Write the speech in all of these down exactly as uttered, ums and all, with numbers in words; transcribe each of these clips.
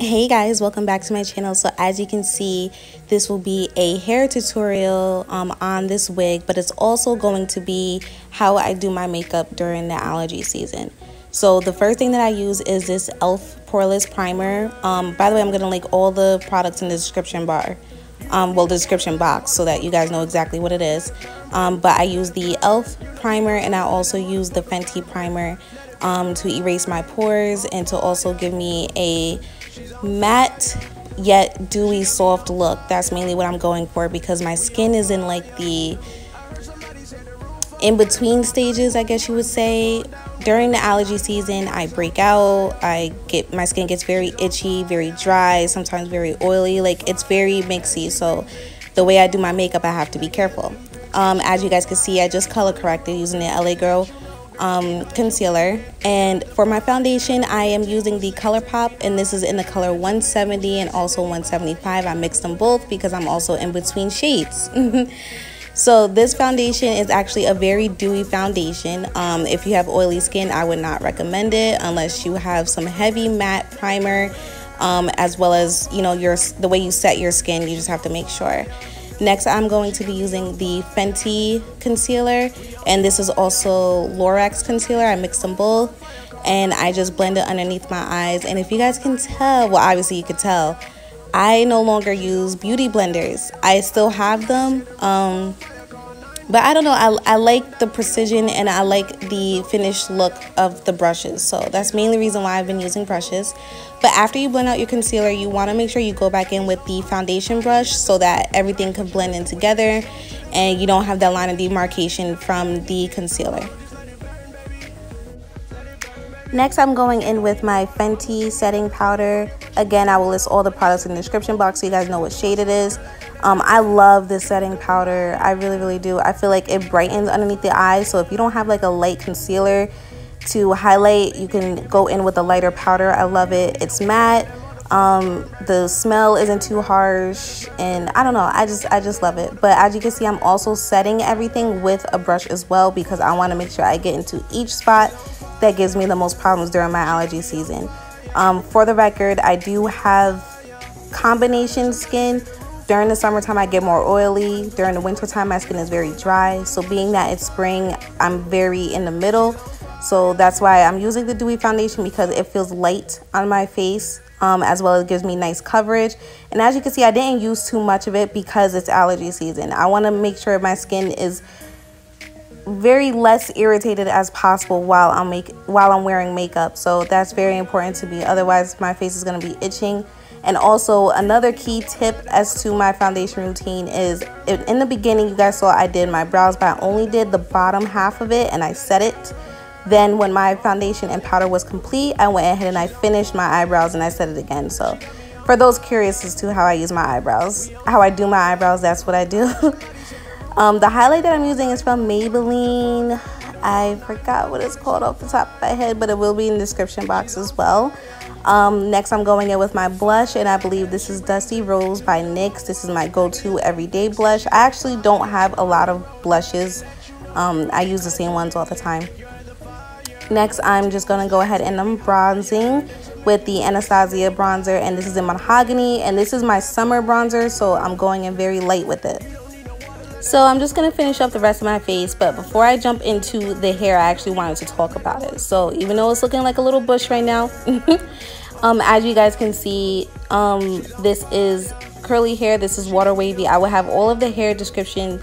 Hey guys, welcome back to my channel. So as you can see, this will be a hair tutorial um, on this wig, but it's also going to be how I do my makeup during the allergy season. So the first thing that I use is this Elf poreless primer. Um, by the way, I'm going to link all the products in the description bar, um, well, the description box, so that you guys know exactly what it is. Um, but I use the Elf primer, and I also use the Fenty primer um, to erase my pores and to also give me a matte yet dewy soft look. That's mainly what I'm going for, because my skin is in like the in between stages, I guess you would say. During the allergy season, I break out, I get my skin gets very itchy, very dry, sometimes very oily, like it's very mixy. So the way I do my makeup, I have to be careful. Um as you guys can see, I just color corrected using the La Girl um concealer, and for my foundation I am using the ColourPop, and this is in the color one seventy and also one seventy-five. I mixed them both because I'm also in between shades. So this foundation is actually a very dewy foundation. Um if you have oily skin, I would not recommend it unless you have some heavy matte primer, um as well as, you know, your the way you set your skin, you just have to make sure. Next, I'm going to be using the Fenty concealer, and this is also Lorac's concealer. I mixed them both, and I just blend it underneath my eyes. And if you guys can tell, well, obviously you could tell, I no longer use beauty blenders. I still have them, um, but I don't know. I, I like the precision, and I like the finished look of the brushes. So that's mainly the reason why I've been using brushes. But after you blend out your concealer, you want to make sure you go back in with the foundation brush so that everything can blend in together and you don't have that line of demarcation from the concealer. Next, I'm going in with my Fenty setting powder. Again, I will list all the products in the description box so you guys know what shade it is. Um, I love this setting powder. I really, really do. I feel like it brightens underneath the eyes. So if you don't have like a light concealer to highlight, you can go in with a lighter powder. I love it. It's matte. Um, the smell isn't too harsh, and I don't know. I just, I just love it. But as you can see, I'm also setting everything with a brush as well, because I want to make sure I get into each spot that gives me the most problems during my allergy season. Um, for the record, I do have combination skin. During the summertime, I get more oily. During the wintertime, my skin is very dry. So being that it's spring, I'm very in the middle. So that's why I'm using the dewy foundation, because it feels light on my face, um, as well as gives me nice coverage. And as you can see, I didn't use too much of it because it's allergy season. I want to make sure my skin is very less irritated as possible while I'm, make, while I'm wearing makeup. So that's very important to me. Otherwise, my face is going to be itching. And also, another key tip as to my foundation routine is, in the beginning, you guys saw I did my brows, but I only did the bottom half of it and I set it. Then when my foundation and powder was complete, I went ahead and I finished my eyebrows and I set it again. So for those curious as to how I use my eyebrows, how I do my eyebrows, that's what I do. um, the highlight that I'm using is from Maybelline. I forgot what it's called off the top of my head, but it will be in the description box as well. Um, next, I'm going in with my blush, and I believe this is Dusty Rose by NYX. This is my go-to everyday blush. I actually don't have a lot of blushes. Um, I use the same ones all the time. Next, I'm just going to go ahead and I'm bronzing with the Anastasia bronzer, and this is in Mahogany, and this is my summer bronzer, so I'm going in very light with it. So I'm just going to finish up the rest of my face, but before I jump into the hair, I actually wanted to talk about it. So even though it's looking like a little bush right now, um, as you guys can see, um, this is curly hair. This is water wavy. I will have all of the hair description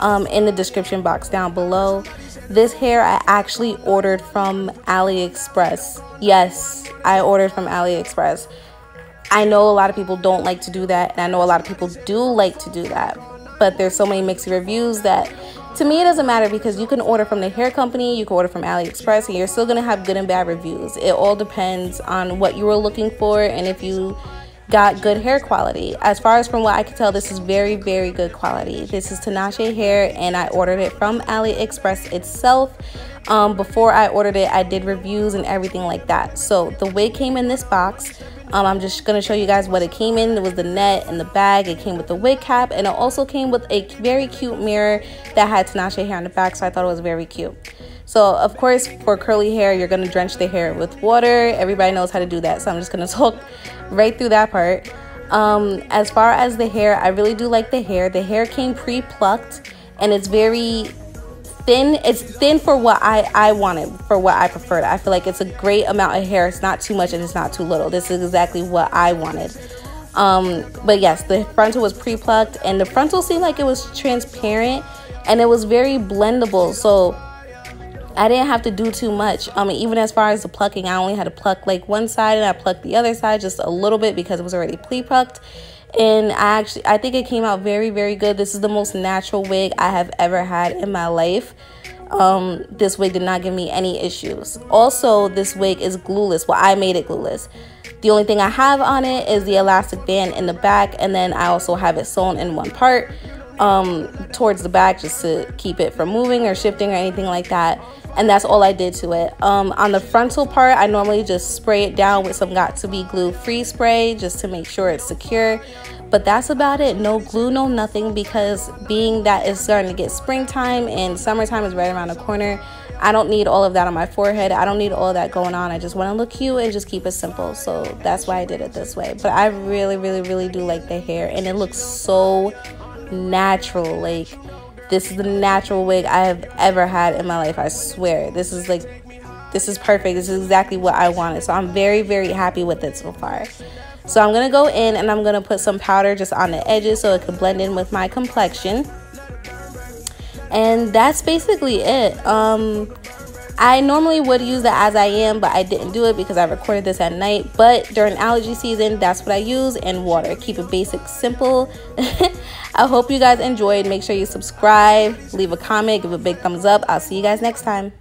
um, in the description box down below. This hair I actually ordered from AliExpress. Yes, I ordered from AliExpress. I know a lot of people don't like to do that, and I know a lot of people do like to do that. But there's so many mixed reviews that, to me, it doesn't matter, because you can order from the hair company, you can order from AliExpress, and you're still gonna have good and bad reviews. It all depends on what you were looking for and if you got good hair quality. As far as from what I could tell, this is very, very good quality. This is Tinashe hair, and I ordered it from AliExpress itself. Um, before I ordered it, I did reviews and everything like that. So the wig came in this box. Um, I'm just going to show you guys what it came in. It was the net and the bag. It came with the wig cap, and it also came with a very cute mirror that had Tinashe hair on the back, so I thought it was very cute. So of course, for curly hair, you're going to drench the hair with water. Everybody knows how to do that, so I'm just going to talk right through that part. Um, as far as the hair, I really do like the hair. The hair came pre-plucked, and it's very thin. It's thin for what I, I wanted, for what I preferred. I feel like it's a great amount of hair. It's not too much and it's not too little. This is exactly what I wanted. Um, but yes, the frontal was pre-plucked, and the frontal seemed like it was transparent, and it was very blendable. So I didn't have to do too much. Um, even as far as the plucking, I only had to pluck like one side, and I plucked the other side just a little bit because it was already pre-plucked. And I actually, I think it came out very, very good. This is the most natural wig I have ever had in my life. Um, this wig did not give me any issues. Also, this wig is glueless. Well, I made it glueless. The only thing I have on it is the elastic band in the back, and then I also have it sewn in one part um, towards the back just to keep it from moving or shifting or anything like that. And that's all I did to it. Um, on the frontal part, I normally just spray it down with some Got To Be Glue free spray just to make sure it's secure. But that's about it. No glue, no nothing, because being that it's starting to get springtime and summertime is right around the corner, I don't need all of that on my forehead. I don't need all that going on. I just want to look cute and just keep it simple. So that's why I did it this way. But I really, really, really do like the hair, and it looks so natural. Like, this is the natural wig I have ever had in my life, I swear. This is like, this is perfect. This is exactly what I wanted. So I'm very, very happy with it so far. So I'm gonna go in and I'm gonna put some powder just on the edges so it can blend in with my complexion. And that's basically it. Um, I normally would use the As I Am, but I didn't do it because I recorded this at night. But during allergy season, that's what I use, and water. Keep it basic, simple. I hope you guys enjoyed. Make sure you subscribe, leave a comment, give a big thumbs up. I'll see you guys next time.